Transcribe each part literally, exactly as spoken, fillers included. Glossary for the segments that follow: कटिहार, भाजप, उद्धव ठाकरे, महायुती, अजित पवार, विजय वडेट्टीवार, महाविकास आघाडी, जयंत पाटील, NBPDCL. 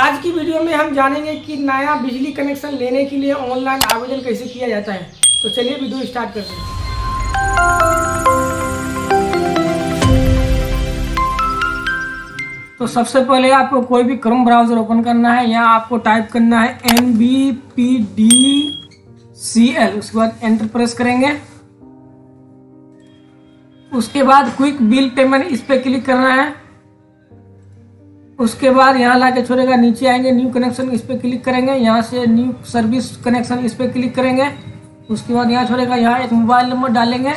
आज की वीडियो में हम जानेंगे कि नया बिजली कनेक्शन लेने के लिए ऑनलाइन आवेदन कैसे किया जाता है। तो चलिए वीडियो स्टार्ट करते हैं। तो सबसे पहले आपको कोई भी क्रोम ब्राउज़र ओपन करना है। यहाँ आपको टाइप करना है N B P D C L, उसके बाद एंटर प्रेस करेंगे। उसके बाद क्विक बिल पेमेंट, इस पर क्लिक करना है। उसके बाद यहाँ ला के छोड़ेगा, नीचे आएंगे न्यू कनेक्शन, इस पर क्लिक करेंगे। यहाँ से न्यू सर्विस कनेक्शन इस पर क्लिक करेंगे। उसके बाद यहाँ छोड़ेगा, यहाँ एक मोबाइल नंबर डालेंगे,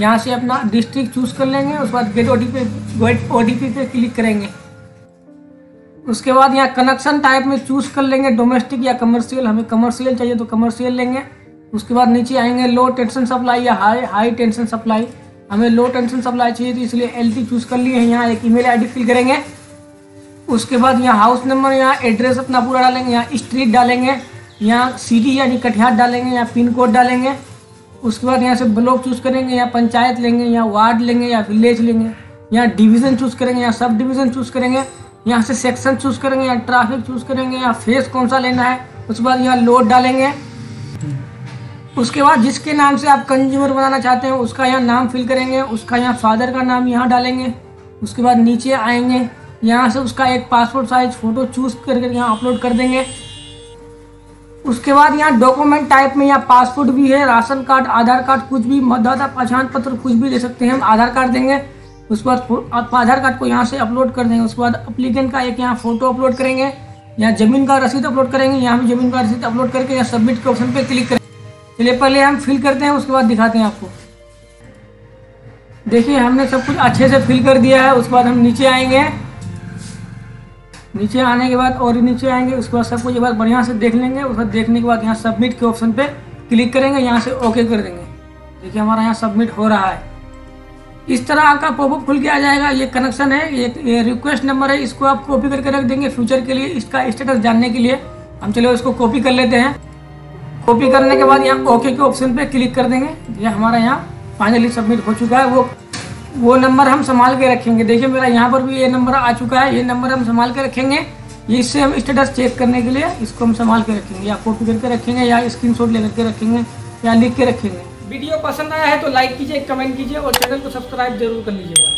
यहाँ से अपना डिस्ट्रिक्ट चूज कर लेंगे। उसके बाद गेट ओटीपी गेट ओटीपी पे क्लिक करेंगे। उसके बाद यहाँ कनेक्शन टाइप में चूज कर लेंगे डोमेस्टिक या कमर्शियल। हमें कमर्शियल चाहिए तो कमर्शियल लेंगे। उसके बाद नीचे आएंगे लो टेंशन सप्लाई या हाई हाई टेंशन सप्लाई। हमें लो टेंशन सप्लाई चाहिए तो इसलिए एल टी चूज़ कर लिए हैं। यहाँ एक email I D fill करेंगे। उसके बाद यहाँ हाउस नंबर, यहाँ एड्रेस अपना पूरा डालेंगे, यहाँ स्ट्रीट डालेंगे, यहाँ सिटी यानी कटिहार डालेंगे, यहाँ पिन कोड डालेंगे। उसके बाद यहाँ से ब्लॉक चूज़ करेंगे, यहाँ पंचायत लेंगे, यहाँ वार्ड लेंगे या विलेज लेंगे, यहाँ डिवीज़न चूज़ करेंगे, यहाँ सब डिवीज़न चूज़ करेंगे, यहाँ से सेक्शन चूज़ करेंगे, यहाँ ट्रैफिक चूज़ करेंगे, यहाँ फेस कौन सा लेना है। उसके बाद यहाँ लोड डालेंगे। उसके बाद जिसके नाम से आप कंज्यूमर बनाना चाहते हैं उसका यहाँ नाम फिल करेंगे, उसका यहाँ फादर का नाम यहाँ डालेंगे। उसके बाद नीचे आएंगे, यहाँ से उसका एक पासपोर्ट साइज फ़ोटो चूज़ करके यहाँ अपलोड कर देंगे। उसके बाद यहाँ डॉक्यूमेंट टाइप में यहाँ पासपोर्ट भी है, राशन कार्ड, आधार कार्ड, कुछ भी मतदाता पहचान पत्र कुछ भी ले सकते हैं। हम आधार कार्ड देंगे। उसके बाद आधार कार्ड को यहाँ से अपलोड कर देंगे। उसके बाद अप्लीकेंट का एक यहाँ फ़ोटो अपलोड करेंगे, यहाँ ज़मीन का रसीद अपलोड करेंगे। यहाँ भी ज़मीन का रसीद अपलोड करके यहाँ सबमिट के ऑप्शन पर क्लिक करें। चलिए पहले हम फिल करते हैं, उसके बाद दिखाते हैं आपको। देखिए हमने सब कुछ अच्छे से फिल कर दिया है। उसके बाद हम नीचे आएँगे, नीचे आने के बाद और नीचे आएंगे। उसके बाद सब कुछ एक बार बढ़िया से देख लेंगे। उसके बाद देखने के बाद यहाँ सबमिट के ऑप्शन पे क्लिक करेंगे, यहाँ से ओके कर देंगे। देखिए हमारा यहाँ सबमिट हो रहा है। इस तरह आपका पॉपअप खुल के आ जाएगा। ये कनेक्शन है, ये, ये रिक्वेस्ट नंबर है, इसको आप कॉपी करके रख देंगे फ्यूचर के लिए, इसका स्टेटस जानने के लिए। हम चलो इसको कॉपी कर लेते हैं। कॉपी करने के बाद यहाँ ओके के ऑप्शन पर क्लिक कर देंगे। ये हमारा यहाँ फाइनली सबमिट हो चुका है। वो वो नंबर हम संभाल के रखेंगे। देखिए मेरा यहाँ पर भी ये नंबर आ चुका है, ये नंबर हम संभाल के रखेंगे। ये इससे हम स्टेटस चेक करने के लिए इसको हम संभाल के रखेंगे, या कॉपी करके रखेंगे, या स्क्रीनशॉट लेकर के रखेंगे, या लिख के रखेंगे। वीडियो पसंद आया है तो लाइक कीजिए, कमेंट कीजिए और चैनल को सब्सक्राइब जरूर कर लीजिएगा।